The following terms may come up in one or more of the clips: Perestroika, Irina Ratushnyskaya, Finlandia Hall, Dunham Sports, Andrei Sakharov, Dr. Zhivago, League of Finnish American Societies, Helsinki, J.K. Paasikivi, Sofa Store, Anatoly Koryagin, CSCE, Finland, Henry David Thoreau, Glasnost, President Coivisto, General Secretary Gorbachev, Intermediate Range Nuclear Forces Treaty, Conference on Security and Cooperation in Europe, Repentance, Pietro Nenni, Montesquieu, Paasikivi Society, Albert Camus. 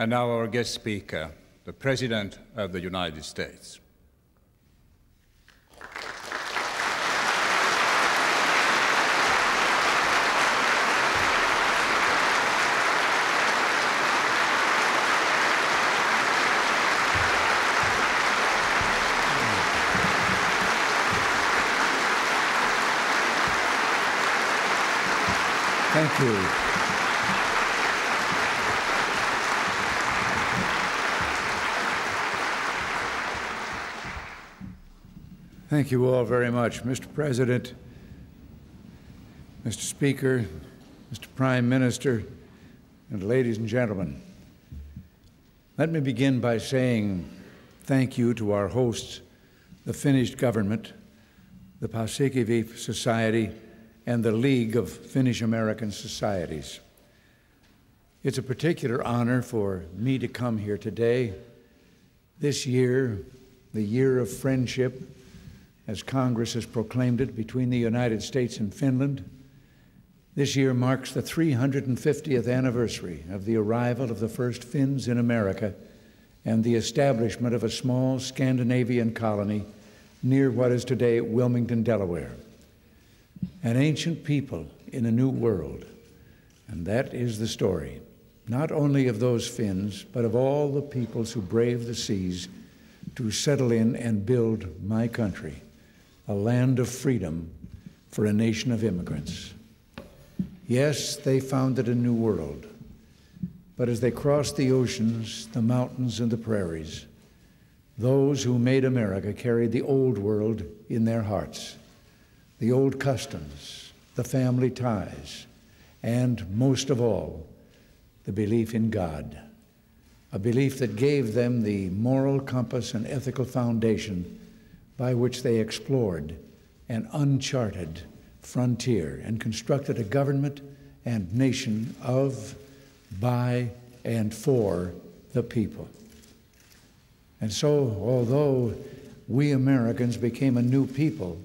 And now our guest speaker, the President of the United States. Thank you. Thank you all very much. Mr. President, Mr. Speaker, Mr. Prime Minister, and ladies and gentlemen, let me begin by saying thank you to our hosts, the Finnish government, the Paasikivi Society, and the League of Finnish American Societies. It's a particular honor for me to come here today. This year, the year of friendship, as Congress has proclaimed it, between the United States and Finland, this year marks the 350th anniversary of the arrival of the first Finns in America and the establishment of a small Scandinavian colony near what is today Wilmington, Delaware. An ancient people in a new world, and that is the story, not only of those Finns, but of all the peoples who braved the seas to settle in and build my country, a land of freedom for a nation of immigrants. Yes, they founded a new world, but as they crossed the oceans, the mountains, and the prairies, those who made America carried the old world in their hearts. The old customs, the family ties, and most of all, the belief in God, a belief that gave them the moral compass and ethical foundation by which they explored an uncharted frontier and constructed a government and nation of, by, and for the people. And so, although we Americans became a new people,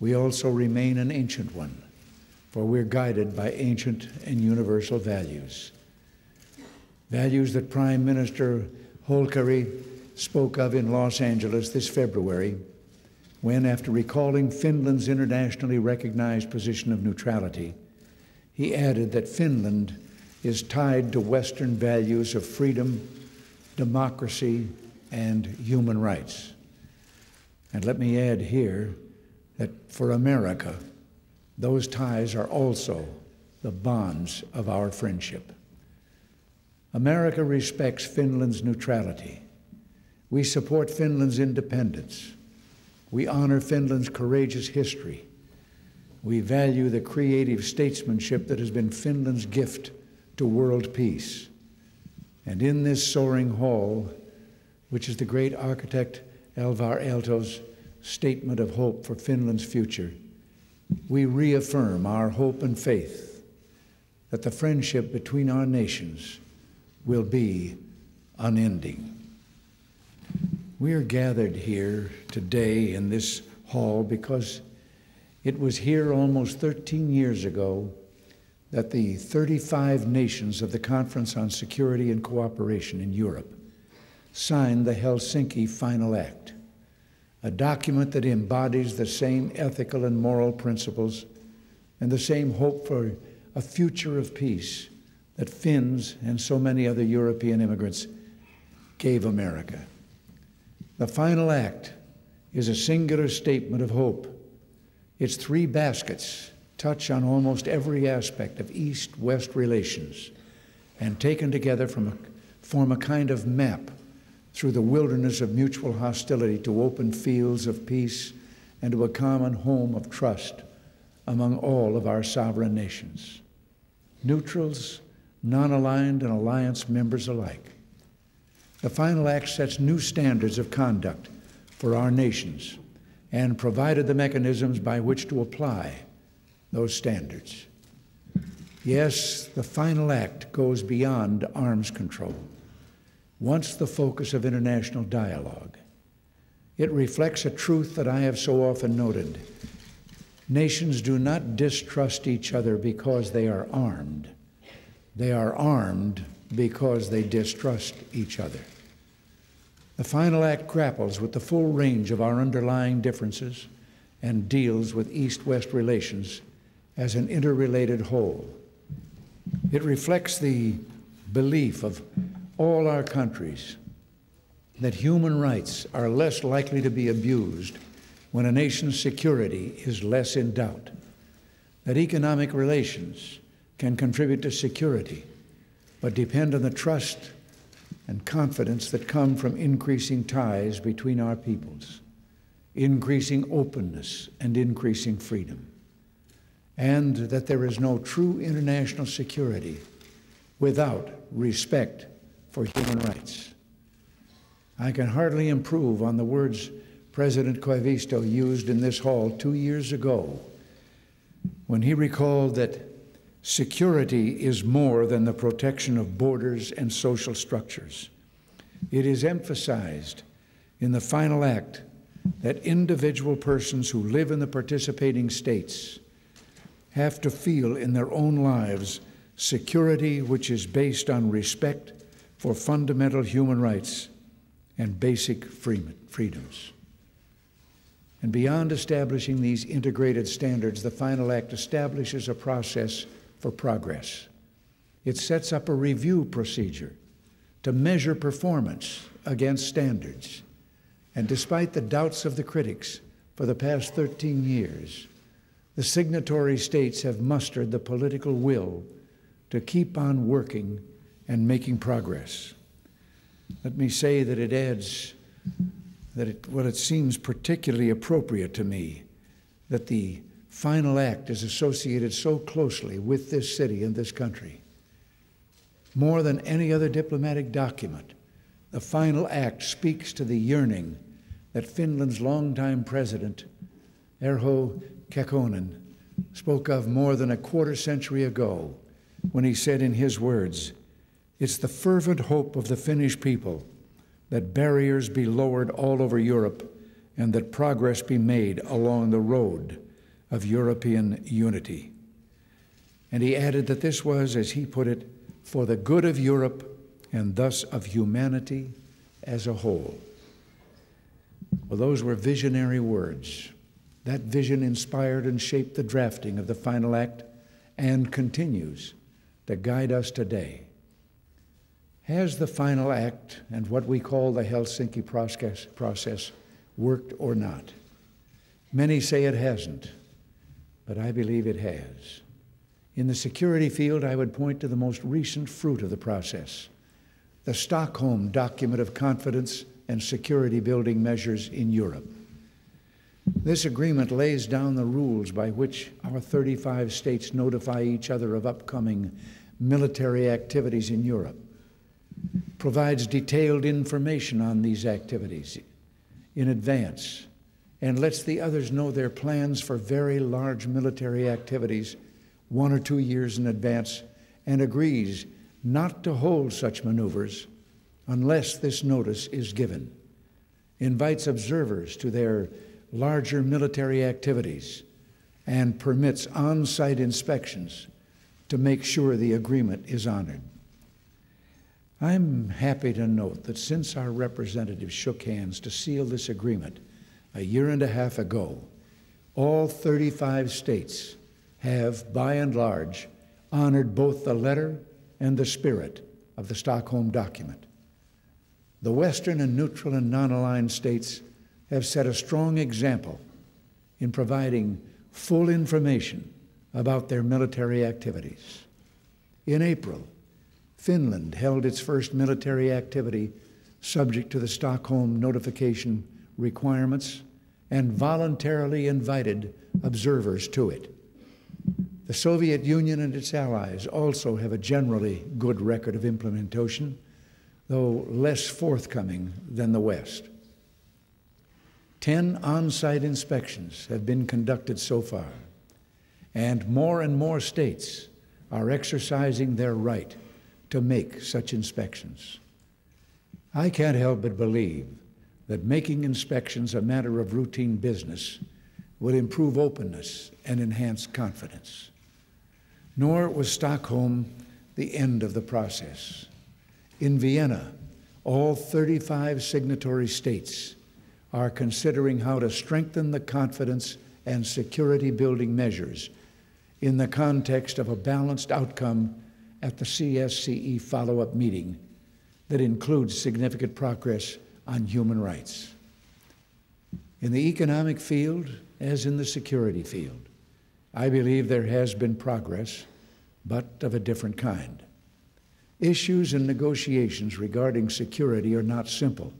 we also remain an ancient one, for we're guided by ancient and universal values. Values that Prime Minister Holkeri spoke of in Los Angeles this February, when, after recalling Finland's internationally recognized position of neutrality, he added that Finland is tied to Western values of freedom, democracy, and human rights. And let me add here, that for America, those ties are also the bonds of our friendship. America respects Finland's neutrality. We support Finland's independence. We honor Finland's courageous history. We value the creative statesmanship that has been Finland's gift to world peace. And in this soaring hall, which is the great architect Alvar Aalto's statement of hope for Finland's future, we reaffirm our hope and faith that the friendship between our nations will be unending. We are gathered here today in this hall because it was here almost 13 years ago that the 35 nations of the Conference on Security and Cooperation in Europe signed the Helsinki Final Act, a document that embodies the same ethical and moral principles and the same hope for a future of peace that Finns and so many other European immigrants gave America. The Final Act is a singular statement of hope. Its three baskets touch on almost every aspect of East-West relations and, taken together, form a kind of map through the wilderness of mutual hostility to open fields of peace and to a common home of trust among all of our sovereign nations, neutrals, non-aligned, and alliance members alike. The Final Act sets new standards of conduct for our nations and provided the mechanisms by which to apply those standards. Yes, the Final Act goes beyond arms control. Once the focus of international dialogue, it reflects a truth that I have so often noted. Nations do not distrust each other because they are armed. They are armed because they distrust each other. The Final Act grapples with the full range of our underlying differences and deals with East-West relations as an interrelated whole. It reflects the belief of all our countries that human rights are less likely to be abused when a nation's security is less in doubt, that economic relations can contribute to security, but depend on the trust and confidence that come from increasing ties between our peoples, increasing openness and increasing freedom, and that there is no true international security without respect for human rights. I can hardly improve on the words President Coivisto used in this hall 2 years ago when he recalled that security is more than the protection of borders and social structures. It is emphasized in the Final Act that individual persons who live in the participating states have to feel in their own lives security which is based on respect for fundamental human rights and basic freedoms. And beyond establishing these integrated standards, the Final Act establishes a process for progress. It sets up a review procedure to measure performance against standards. And despite the doubts of the critics for the past 13 years, the signatory states have mustered the political will to keep on working and making progress. Let me say that it adds that it seems particularly appropriate to me that the Final Act is associated so closely with this city and this country. More than any other diplomatic document, the Final Act speaks to the yearning that Finland's longtime president, Erho Kekkonen, spoke of more than a quarter century ago when he said in his words, "It's the fervent hope of the Finnish people that barriers be lowered all over Europe and that progress be made along the road of European unity." And he added that this was, as he put it, for the good of Europe and thus of humanity as a whole. Well, those were visionary words. That vision inspired and shaped the drafting of the Final Act and continues to guide us today. Has the Final Act and what we call the Helsinki process worked or not? Many say it hasn't, but I believe it has. In the security field, I would point to the most recent fruit of the process, the Stockholm Document of Confidence and Security Building Measures in Europe. This agreement lays down the rules by which our 35 states notify each other of upcoming military activities in Europe, provides detailed information on these activities in advance, and lets the others know their plans for very large military activities 1 or 2 years in advance, and agrees not to hold such maneuvers unless this notice is given, invites observers to their larger military activities, and permits on-site inspections to make sure the agreement is honored. I'm happy to note that since our representatives shook hands to seal this agreement a year and a half ago, all 35 states have, by and large, honored both the letter and the spirit of the Stockholm document. The Western and neutral and non-aligned states have set a strong example in providing full information about their military activities. In April, Finland held its first military activity subject to the Stockholm notification requirements and voluntarily invited observers to it. The Soviet Union and its allies also have a generally good record of implementation, though less forthcoming than the West. 10 on-site inspections have been conducted so far, and more states are exercising their right to make such inspections. I can't help but believe that making inspections a matter of routine business will improve openness and enhance confidence. Nor was Stockholm the end of the process. In Vienna, all 35 signatory states are considering how to strengthen the confidence and security-building measures in the context of a balanced outcome at the CSCE follow-up meeting that includes significant progress on human rights. In the economic field, as in the security field, I believe there has been progress, but of a different kind. Issues and negotiations regarding security are not simple,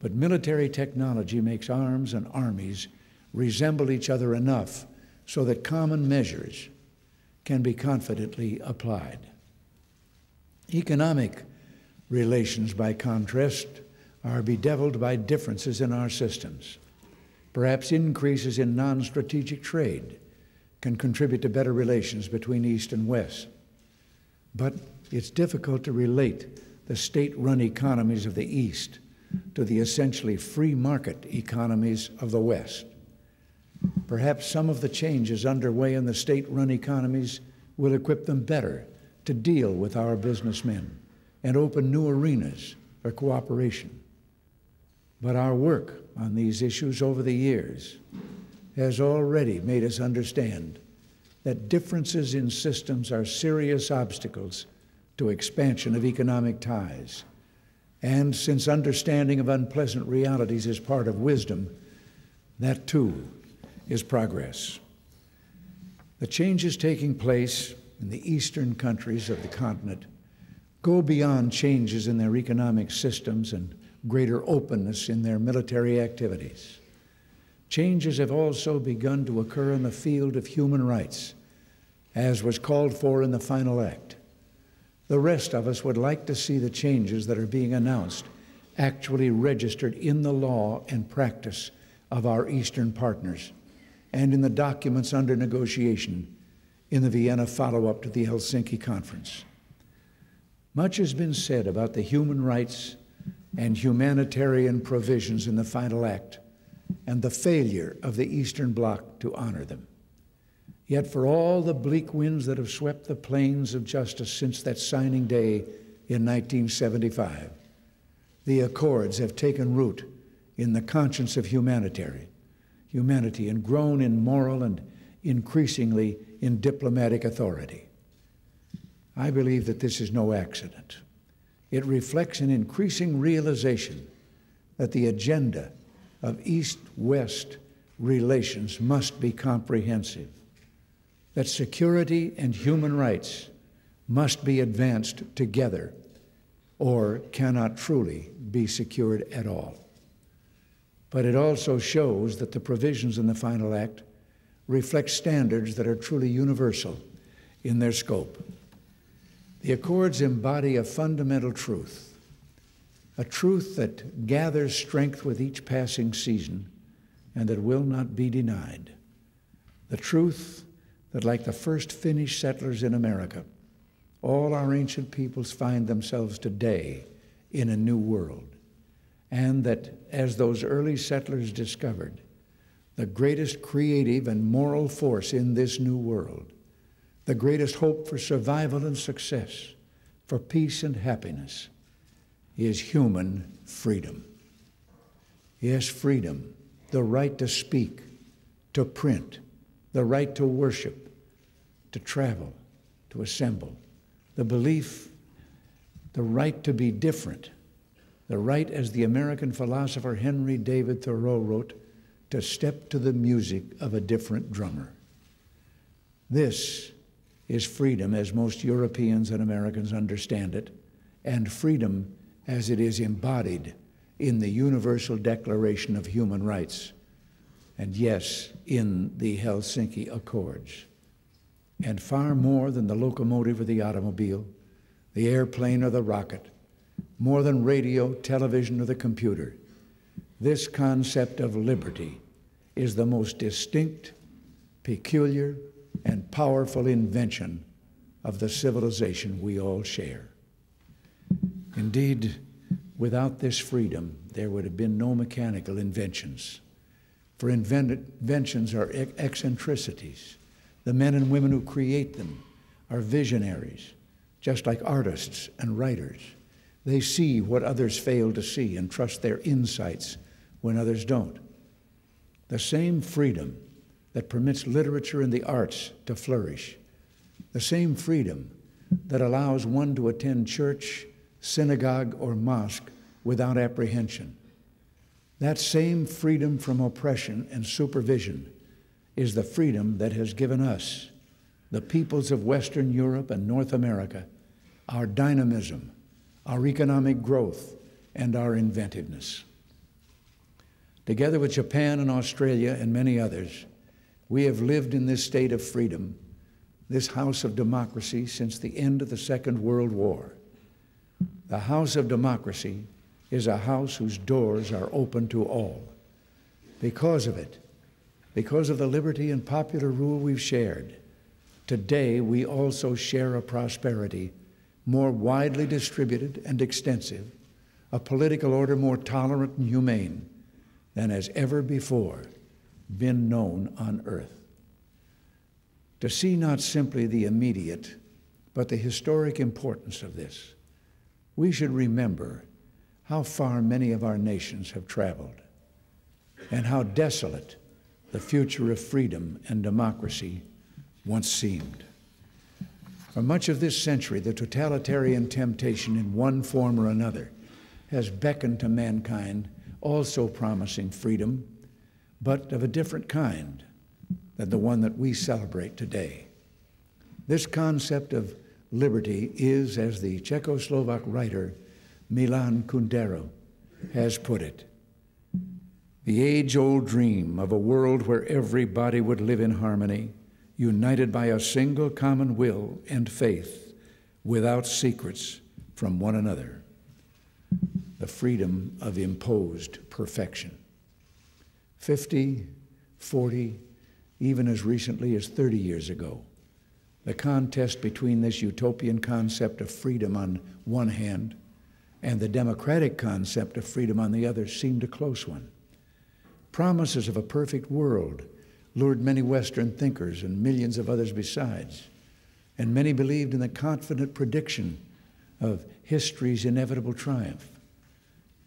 but military technology makes arms and armies resemble each other enough so that common measures can be confidently applied. Economic relations, by contrast, are bedeviled by differences in our systems. Perhaps increases in non-strategic trade can contribute to better relations between East and West. But it's difficult to relate the state-run economies of the East to the essentially free market economies of the West. Perhaps some of the changes underway in the state-run economies will equip them better to deal with our businessmen and open new arenas for cooperation. But our work on these issues over the years has already made us understand that differences in systems are serious obstacles to expansion of economic ties. And since understanding of unpleasant realities is part of wisdom, that too is progress. The changes taking place in the eastern countries of the continent go beyond changes in their economic systems and greater openness in their military activities. Changes have also begun to occur in the field of human rights, as was called for in the Final Act. The rest of us would like to see the changes that are being announced actually registered in the law and practice of our Eastern partners and in the documents under negotiation in the Vienna follow-up to the Helsinki Conference. Much has been said about the human rights and humanitarian provisions in the Final Act and the failure of the Eastern Bloc to honor them. Yet for all the bleak winds that have swept the plains of justice since that signing day in 1975, the accords have taken root in the conscience of humanity and grown in moral and increasingly in diplomatic authority. I believe that this is no accident. It reflects an increasing realization that the agenda of East-West relations must be comprehensive, that security and human rights must be advanced together or cannot truly be secured at all. But it also shows that the provisions in the Final Act reflect standards that are truly universal in their scope. The accords embody a fundamental truth, a truth that gathers strength with each passing season and that will not be denied. The truth that, like the first Finnish settlers in America, all our ancient peoples find themselves today in a new world, and that, as those early settlers discovered, the greatest creative and moral force in this new world, the greatest hope for survival and success, for peace and happiness, is human freedom. Yes, freedom, the right to speak, to print, the right to worship, to travel, to assemble, the belief, the right to be different, the right, as the American philosopher Henry David Thoreau wrote, to step to the music of a different drummer. This is freedom as most Europeans and Americans understand it, and freedom as it is embodied in the Universal Declaration of Human Rights, and yes, in the Helsinki Accords. And far more than the locomotive or the automobile, the airplane or the rocket, more than radio, television, or the computer, this concept of liberty is the most distinct, peculiar, and powerful invention of the civilization we all share. Indeed, without this freedom, there would have been no mechanical inventions. For inventions are eccentricities. The men and women who create them are visionaries, just like artists and writers. They see what others fail to see and trust their insights when others don't. The same freedom that permits literature and the arts to flourish, the same freedom that allows one to attend church, synagogue, or mosque without apprehension, that same freedom from oppression and supervision is the freedom that has given us, the peoples of Western Europe and North America, our dynamism, our economic growth, and our inventiveness. Together with Japan and Australia and many others, we have lived in this state of freedom, this house of democracy, since the end of the Second World War. The house of democracy is a house whose doors are open to all. Because of it, because of the liberty and popular rule we've shared, today we also share a prosperity more widely distributed and extensive, a political order more tolerant and humane than has ever before been known on earth. To see not simply the immediate, but the historic importance of this, we should remember how far many of our nations have traveled, and how desolate the future of freedom and democracy once seemed. For much of this century, the totalitarian temptation in one form or another has beckoned to mankind, also promising freedom, but of a different kind than the one that we celebrate today. This concept of liberty is, as the Czechoslovak writer Milan Kundero has put it, the age-old dream of a world where everybody would live in harmony, united by a single common will and faith, without secrets from one another. The freedom of imposed perfection. 50, 40, even as recently as 30 years ago, the contest between this utopian concept of freedom on one hand and the democratic concept of freedom on the other seemed a close one. Promises of a perfect world lured many Western thinkers and millions of others besides, and many believed in the confident prediction of history's inevitable triumph.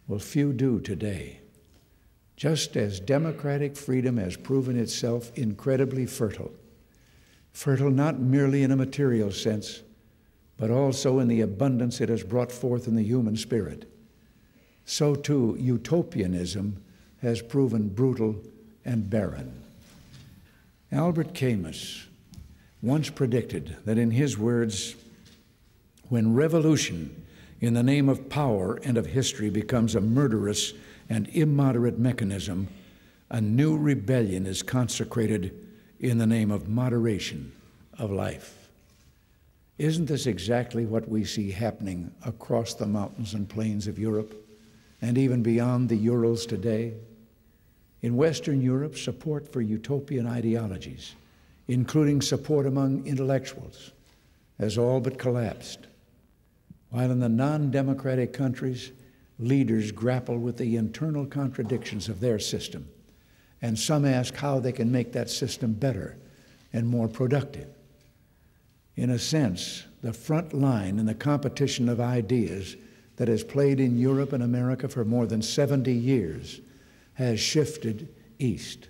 Well, few do today. Just as democratic freedom has proven itself incredibly fertile, fertile not merely in a material sense, but also in the abundance it has brought forth in the human spirit, so too utopianism has proven brutal and barren. Albert Camus once predicted that, in his words, when revolution in the name of power and of history becomes a murderous and immoderate mechanism, a new rebellion is consecrated in the name of moderation of life. Isn't this exactly what we see happening across the mountains and plains of Europe, and even beyond the Urals today? In Western Europe, support for utopian ideologies, including support among intellectuals, has all but collapsed, while in the non-democratic countries, leaders grapple with the internal contradictions of their system, and some ask how they can make that system better and more productive. In a sense, the front line in the competition of ideas that has played in Europe and America for more than 70 years has shifted east.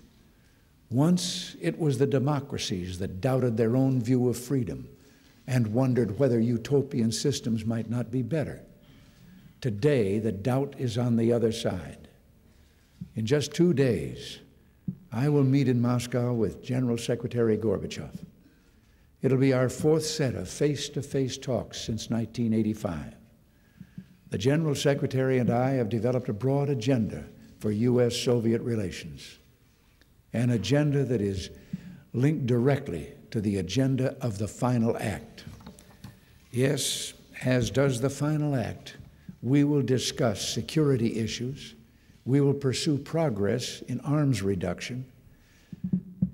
Once it was the democracies that doubted their own view of freedom and wondered whether utopian systems might not be better. Today, the doubt is on the other side. In just 2 days, I will meet in Moscow with General Secretary Gorbachev. It'll be our fourth set of face-to-face talks since 1985. The General Secretary and I have developed a broad agenda for U.S.-Soviet relations, an agenda that is linked directly to the agenda of the Final Act. Yes, as does the Final Act, we will discuss security issues, we will pursue progress in arms reduction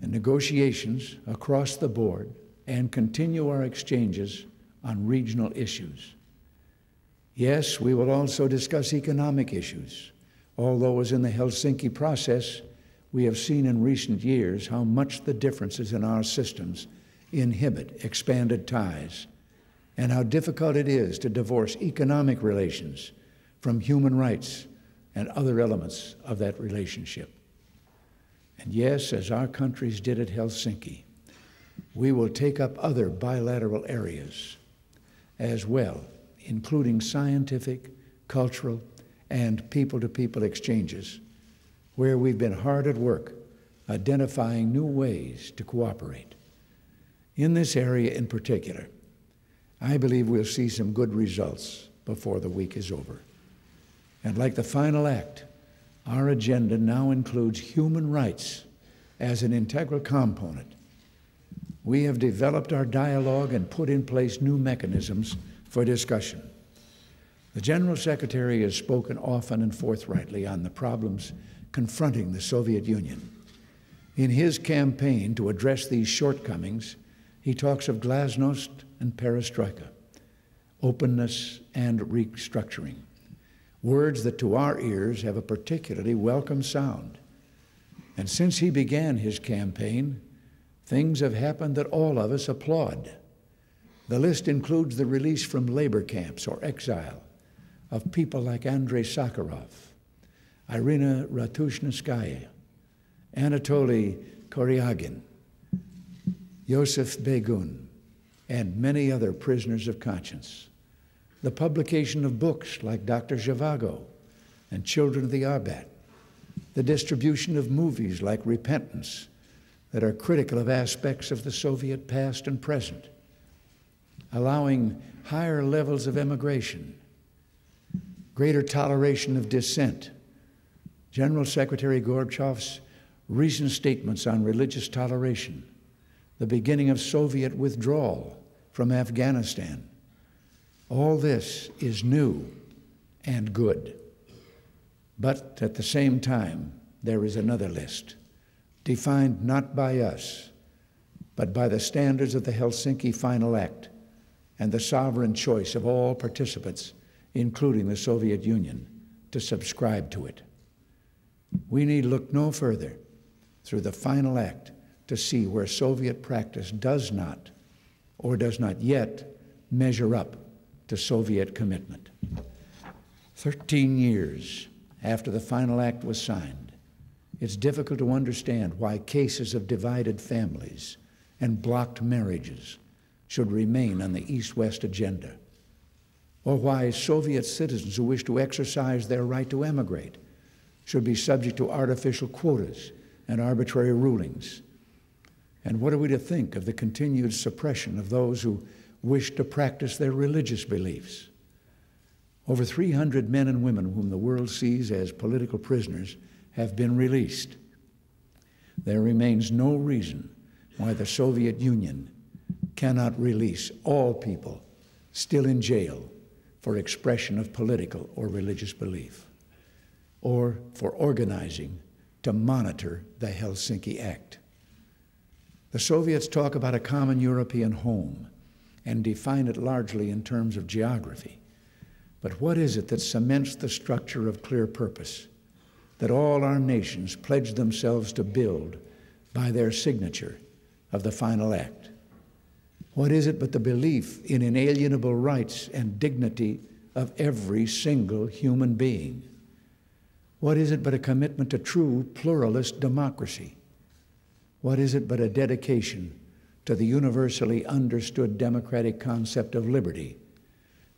and negotiations across the board, and continue our exchanges on regional issues. Yes, we will also discuss economic issues, although as in the Helsinki process, we have seen in recent years how much the differences in our systems inhibit expanded ties and how difficult it is to divorce economic relations from human rights and other elements of that relationship. And yes, as our countries did at Helsinki, we will take up other bilateral areas as well, including scientific, cultural, and people-to-people exchanges, where we've been hard at work identifying new ways to cooperate. In this area in particular, I believe we'll see some good results before the week is over. And like the final act, our agenda now includes human rights as an integral component. We have developed our dialogue and put in place new mechanisms for discussion. The General Secretary has spoken often and forthrightly on the problems confronting the Soviet Union. In his campaign to address these shortcomings, he talks of Glasnost and Perestroika, openness and restructuring, words that to our ears have a particularly welcome sound. And since he began his campaign, things have happened that all of us applaud. The list includes the release from labor camps or exile of people like Andrei Sakharov, Irina Ratushnyskaya, Anatoly Koryagin, Yosef Begun, and many other prisoners of conscience. The publication of books like Dr. Zhivago and Children of the Arbat. The distribution of movies like Repentance that are critical of aspects of the Soviet past and present. Allowing higher levels of emigration, greater toleration of dissent. General Secretary Gorbachev's recent statements on religious toleration, the beginning of Soviet withdrawal from Afghanistan. All this is new and good. But at the same time, there is another list, defined not by us, but by the standards of the Helsinki Final Act and the sovereign choice of all participants, including the Soviet Union, to subscribe to it. We need look no further through the Final Act to see where Soviet practice does not, or does not yet, measure up to Soviet commitment. 13 years after the Final Act was signed, it's difficult to understand why cases of divided families and blocked marriages should remain on the East-West agenda, or why Soviet citizens who wish to exercise their right to emigrate should be subject to artificial quotas and arbitrary rulings. And what are we to think of the continued suppression of those who wish to practice their religious beliefs? Over 300 men and women whom the world sees as political prisoners have been released. There remains no reason why the Soviet Union cannot release all people still in jail for expression of political or religious belief, or for organizing to monitor the Helsinki Act. The Soviets talk about a common European home and define it largely in terms of geography. But what is it that cements the structure of clear purpose that all our nations pledged themselves to build by their signature of the Final Act? What is it but the belief in inalienable rights and dignity of every single human being? What is it but a commitment to true pluralist democracy? What is it but a dedication to the universally understood democratic concept of liberty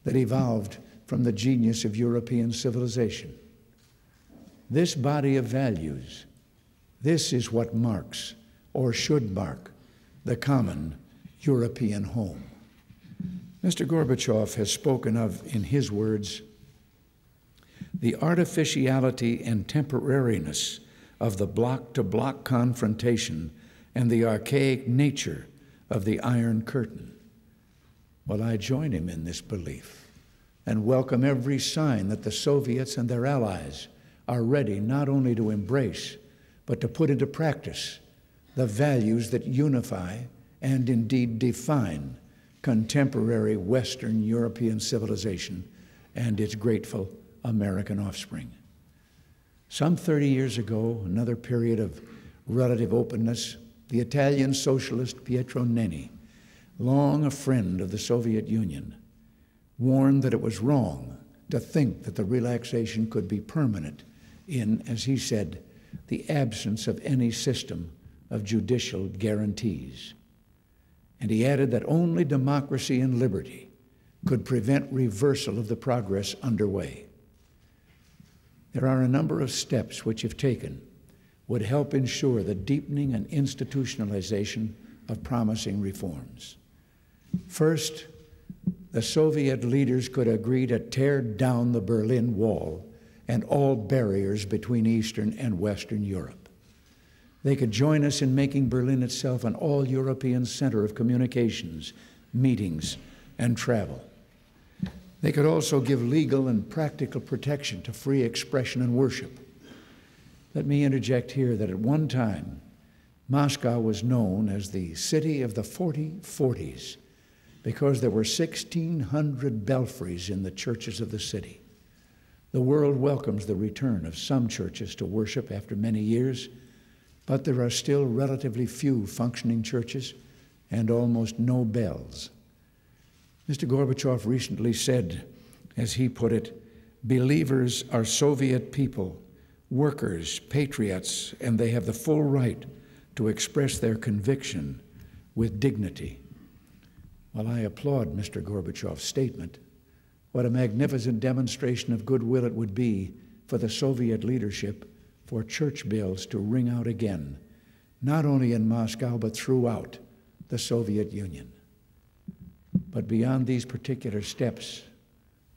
that evolved from the genius of European civilization? This body of values, this is what marks, or should mark, the common European home. Mr. Gorbachev has spoken of, in his words, the artificiality and temporariness of the block-to-block confrontation and the archaic nature of the Iron Curtain. Well, I join him in this belief and welcome every sign that the Soviets and their allies are ready not only to embrace, but to put into practice the values that unify and indeed define contemporary Western European civilization and its grateful American offspring. Some 30 years ago, another period of relative openness, the Italian socialist Pietro Nenni long a friend of the Soviet Union, warned that it was wrong to think that the relaxation could be permanent in, as he said, the absence of any system of judicial guarantees. And he added that only democracy and liberty could prevent reversal of the progress underway. There are a number of steps which, if taken, would help ensure the deepening and institutionalization of promising reforms. First, the Soviet leaders could agree to tear down the Berlin Wall and all barriers between Eastern and Western Europe. They could join us in making Berlin itself an all-European center of communications, meetings, and travel. They could also give legal and practical protection to free expression and worship. Let me interject here that at one time, Moscow was known as the city of the 4040s because there were 1,600 belfries in the churches of the city. The world welcomes the return of some churches to worship after many years, but there are still relatively few functioning churches and almost no bells. Mr. Gorbachev recently said, as he put it, "Believers are Soviet people, workers, patriots, and they have the full right to express their conviction with dignity." Well, I applaud Mr. Gorbachev's statement. What a magnificent demonstration of goodwill it would be for the Soviet leadership for church bells to ring out again, not only in Moscow, but throughout the Soviet Union. But beyond these particular steps,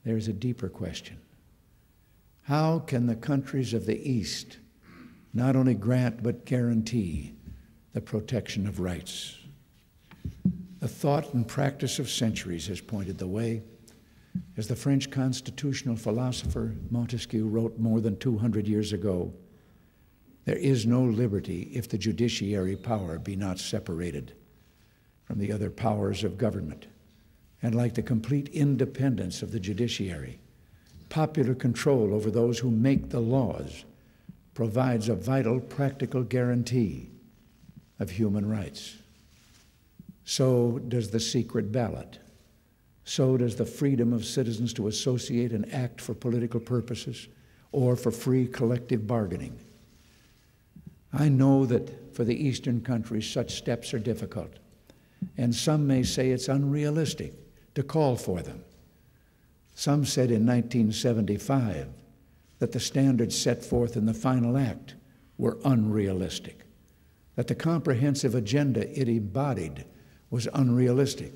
there's a deeper question. How can the countries of the East not only grant but guarantee the protection of rights? The thought and practice of centuries has pointed the way. As the French constitutional philosopher Montesquieu wrote more than 200 years ago, "There is no liberty if the judiciary power be not separated from the other powers of government. And like the complete independence of the judiciary, popular control over those who make the laws provides a vital practical guarantee of human rights. So does the secret ballot. So does the freedom of citizens to associate and act for political purposes or for free collective bargaining." I know that for the Eastern countries, such steps are difficult, and some may say it's unrealistic to call for them. Some said in 1975 that the standards set forth in the Final Act were unrealistic, that the comprehensive agenda it embodied was unrealistic.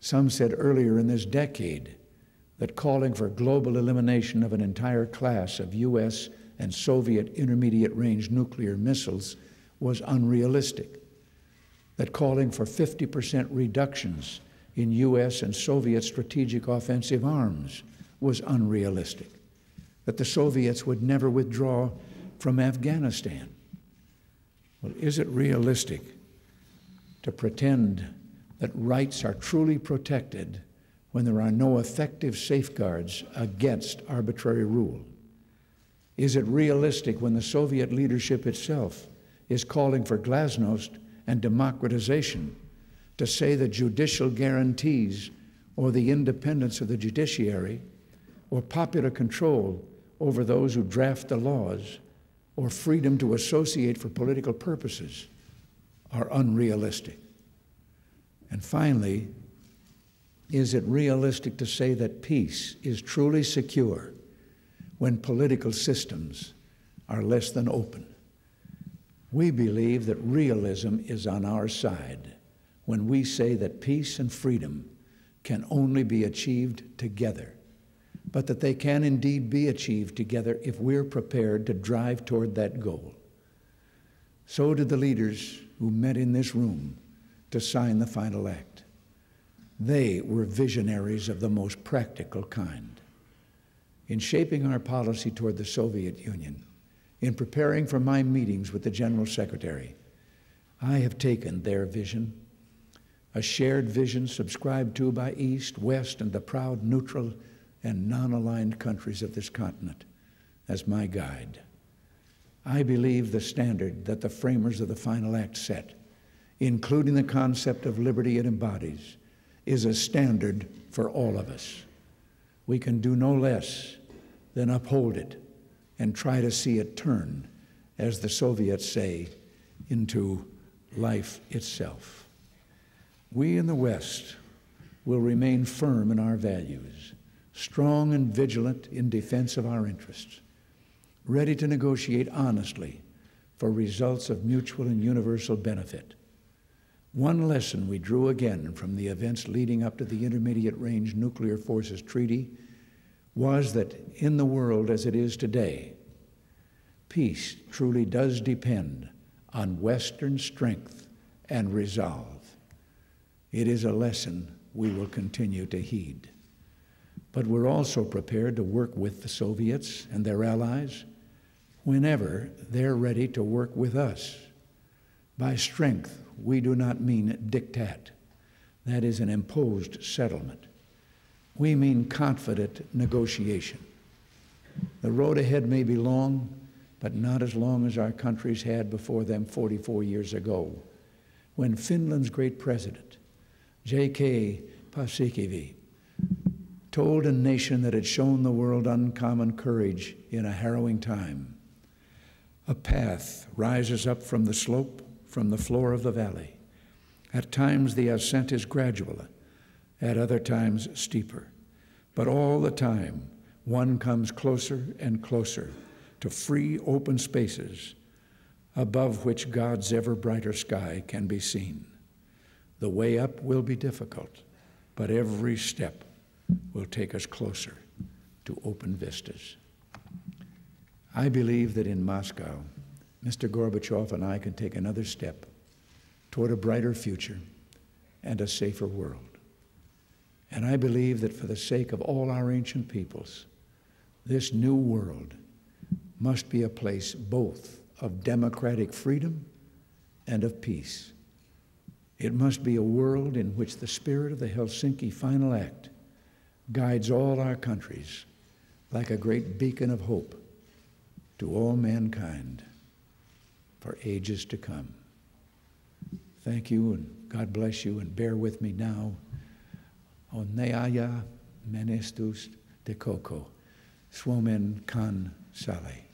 Some said earlier in this decade that calling for global elimination of an entire class of U.S. and Soviet intermediate range nuclear missiles was unrealistic, that calling for 50% reductions in U.S. and Soviet strategic offensive arms was unrealistic, that the Soviets would never withdraw from Afghanistan. Well, is it realistic to pretend that rights are truly protected when there are no effective safeguards against arbitrary rule? Is it realistic when the Soviet leadership itself is calling for Glasnost and democratization to say that judicial guarantees or the independence of the judiciary or popular control over those who draft the laws or freedom to associate for political purposes are unrealistic? And finally, is it realistic to say that peace is truly secure when political systems are less than open? We believe that realism is on our side when we say that peace and freedom can only be achieved together, but that they can indeed be achieved together if we're prepared to drive toward that goal. So did the leaders who met in this room to sign the Final Act. They were visionaries of the most practical kind. In shaping our policy toward the Soviet Union, in preparing for my meetings with the General Secretary, I have taken their vision, a shared vision subscribed to by East, West, and the proud, neutral, and non-aligned countries of this continent, as my guide. I believe the standard that the framers of the Final Act set including the concept of liberty it embodies, is a standard for all of us. We can do no less than uphold it and try to see it turn, as the Soviets say, into life itself. We in the West will remain firm in our values, strong and vigilant in defense of our interests, ready to negotiate honestly for results of mutual and universal benefit. One lesson we drew again from the events leading up to the Intermediate Range Nuclear Forces Treaty was that in the world as it is today, peace truly does depend on Western strength and resolve. It is a lesson we will continue to heed. But we're also prepared to work with the Soviets and their allies whenever they're ready to work with us. By strength, we do not mean diktat. That is an imposed settlement. We mean confident negotiation. The road ahead may be long, but not as long as our countries had before them 44 years ago, when Finland's great president, J.K. Paasikivi, told a nation that had shown the world uncommon courage in a harrowing time, "A path rises up from the slope, from the floor of the valley. At times the ascent is gradual, at other times steeper. But all the time, one comes closer and closer to free open spaces above which God's ever brighter sky can be seen. The way up will be difficult, but every step will take us closer to open vistas." I believe that in Moscow, Mr. Gorbachev and I can take another step toward a brighter future and a safer world. And I believe that for the sake of all our ancient peoples, this new world must be a place both of democratic freedom and of peace. It must be a world in which the spirit of the Helsinki Final Act guides all our countries like a great beacon of hope to all mankind for ages to come. Thank you, and God bless you, and bear with me now. Onneaja menestys te koko, Suomen kan sale.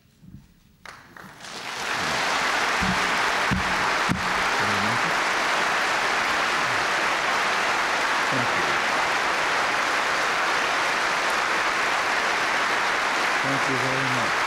Thank you very much.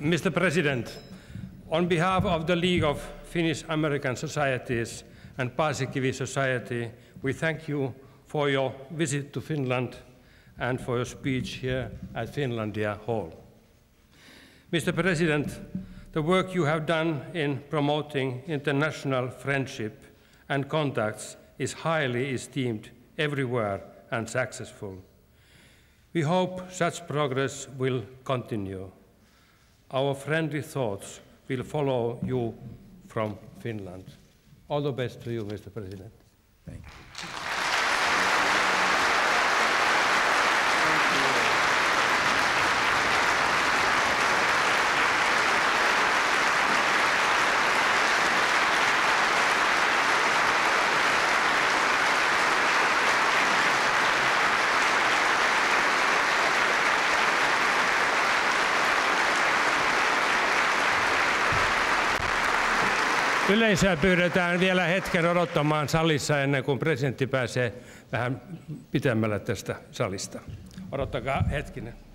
Mr. President, on behalf of the League of Finnish American Societies and Paasikivi Society, we thank you for your visit to Finland and for your speech here at Finlandia Hall. Mr. President, the work you have done in promoting international friendship and contacts is highly esteemed everywhere and successful. We hope such progress will continue. Our friendly thoughts will follow you from Finland. All the best to you, Mr. President. Thank you. Yleisöä pyydetään vielä hetken odottamaan salissa ennen kuin presidentti pääsee vähän pitemmälle tästä salista. Odottakaa hetkinen.